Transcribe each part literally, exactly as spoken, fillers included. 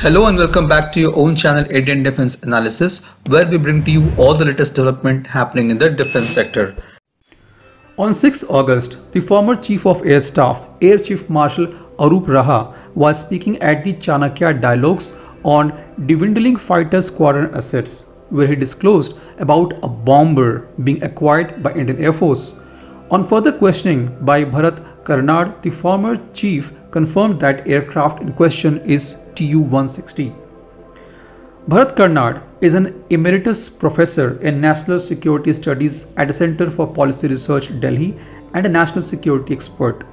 Hello and welcome back to your own channel Indian Defense Analysis, where we bring to you all the latest development happening in the defense sector. On the sixth of August, the former Chief of Air Staff, Air Chief Marshal Arup Raha, was speaking at the Chanakya Dialogues on dwindling fighter squadron assets, where he disclosed about a bomber being acquired by Indian Air Force. On further questioning by Bharat Karnad, the former chief confirmed that aircraft in question is T U one sixty. Bharat Karnad is an emeritus professor in National Security Studies at the Centre for Policy Research Delhi and a national security expert.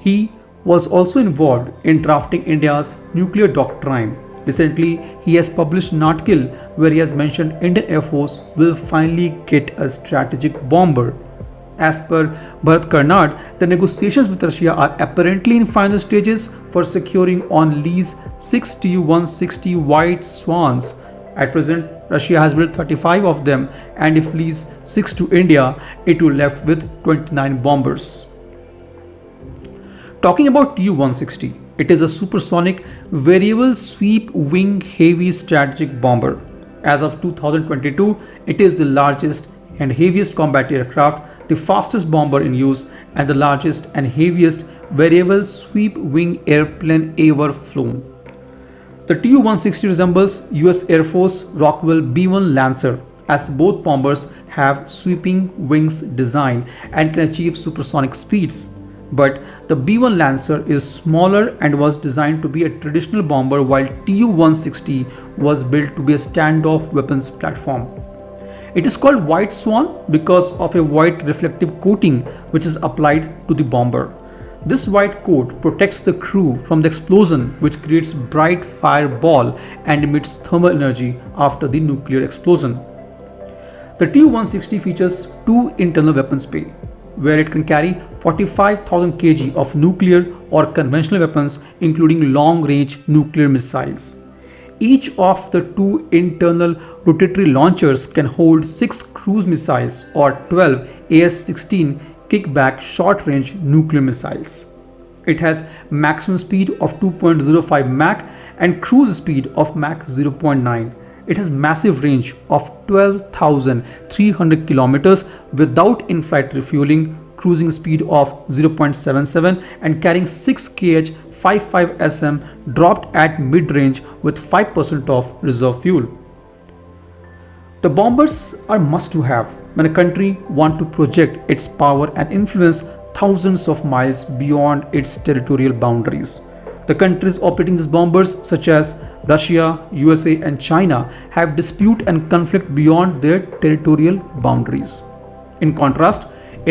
He was also involved in drafting India's nuclear doctrine. Recently, he has published an article where he has mentioned Indian Air Force will finally get a strategic bomber. As per Bharat Karnad, the negotiations with Russia are apparently in final stages for securing on lease six T U one sixty White Swans. At present, Russia has built thirty-five of them, and if leased six to India, it will be left with twenty-nine bombers. Talking about T U one sixty, it is a supersonic variable sweep wing heavy strategic bomber. As of two thousand twenty-two, it is the largest and heaviest combat aircraft, the fastest bomber in use, and the largest and heaviest variable sweep wing airplane ever flown. The T U one sixty resembles U S Air Force Rockwell B one Lancer, as both bombers have sweeping wings design and can achieve supersonic speeds. But the B one Lancer is smaller and was designed to be a traditional bomber, while T U one sixty was built to be a standoff weapons platform. It is called White Swan because of a white reflective coating which is applied to the bomber. This white coat protects the crew from the explosion, which creates bright fireball and emits thermal energy after the nuclear explosion. The T U one sixty features two internal weapons bay, where it can carry forty-five thousand kilograms of nuclear or conventional weapons, including long-range nuclear missiles. Each of the two internal rotatory launchers can hold six cruise missiles or twelve A S sixteen kickback short-range nuclear missiles. It has maximum speed of two point zero five Mach and cruise speed of Mach zero point nine. It has massive range of twelve thousand three hundred kilometers without in-flight refueling, cruising speed of zero point seven seven, and carrying six kilograms fifty-five S M dropped at mid-range with five percent of reserve fuel. The bombers are must-to-have when a country wants to project its power and influence thousands of miles beyond its territorial boundaries. The countries operating these bombers, such as Russia, U S A and China, have dispute and conflict beyond their territorial boundaries. In contrast,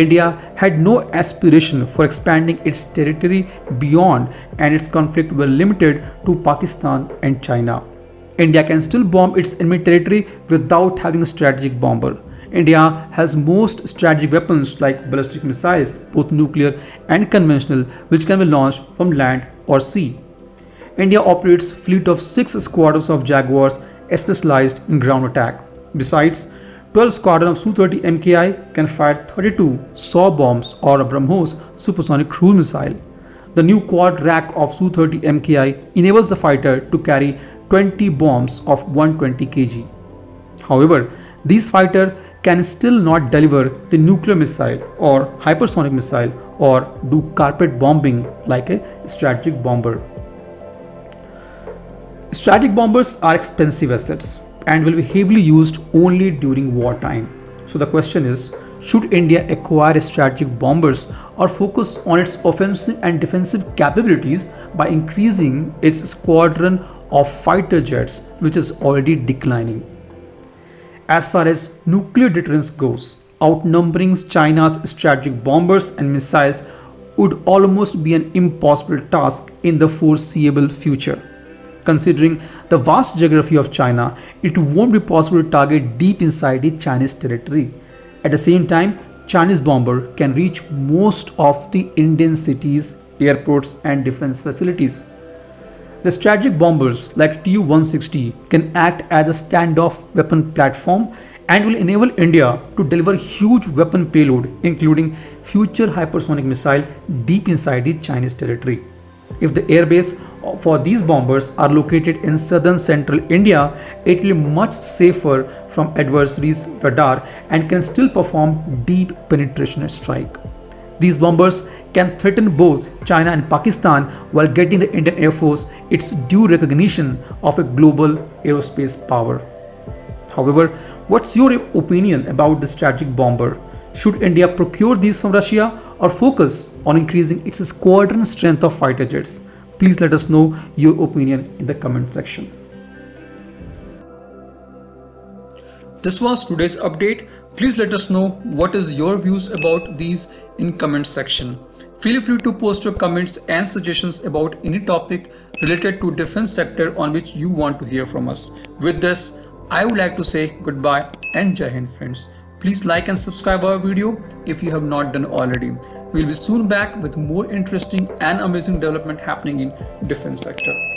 India had no aspiration for expanding its territory beyond, and its conflicts were limited to Pakistan and China. India can still bomb its enemy territory without having a strategic bomber. India has most strategic weapons like ballistic missiles, both nuclear and conventional, which can be launched from land or sea. India operates a fleet of six squadrons of Jaguars specialized in ground attack. Besides, twelve squadron of S U thirty M K I can fire thirty-two SAW bombs or a BrahMos supersonic cruise missile. The new quad rack of S U thirty M K I enables the fighter to carry twenty bombs of one hundred twenty kilograms. However, these fighter can still not deliver the nuclear missile or hypersonic missile or do carpet bombing like a strategic bomber. Strategic bombers are expensive assets and will be heavily used only during wartime. So the question is, should India acquire strategic bombers or focus on its offensive and defensive capabilities by increasing its squadron of fighter jets, which is already declining? As far as nuclear deterrence goes, outnumbering China's strategic bombers and missiles would almost be an impossible task in the foreseeable future. Considering the vast geography of China, it won't be possible to target deep inside the Chinese territory. At the same time, Chinese bomber can reach most of the Indian cities, airports and defense facilities. The strategic bombers like T U one sixty can act as a standoff weapon platform and will enable India to deliver huge weapon payload, including future hypersonic missile, deep inside the Chinese territory. If the airbase for these bombers are located in southern central India, it will be much safer from adversaries' radar and can still perform deep penetration strike. These bombers can threaten both China and Pakistan while getting the Indian Air Force its due recognition of a global aerospace power. However, what's your opinion about the strategic bomber? Should India procure these from Russia or focus on increasing its squadron strength of fighter jets? Please let us know your opinion in the comment section. This was today's update. Please let us know what is your views about these in comment section. Feel free to post your comments and suggestions about any topic related to defense sector on which you want to hear from us. With this, I would like to say goodbye and Jai Hind friends. Please like and subscribe our video if you have not done already. We'll be soon back with more interesting and amazing development happening in defense sector.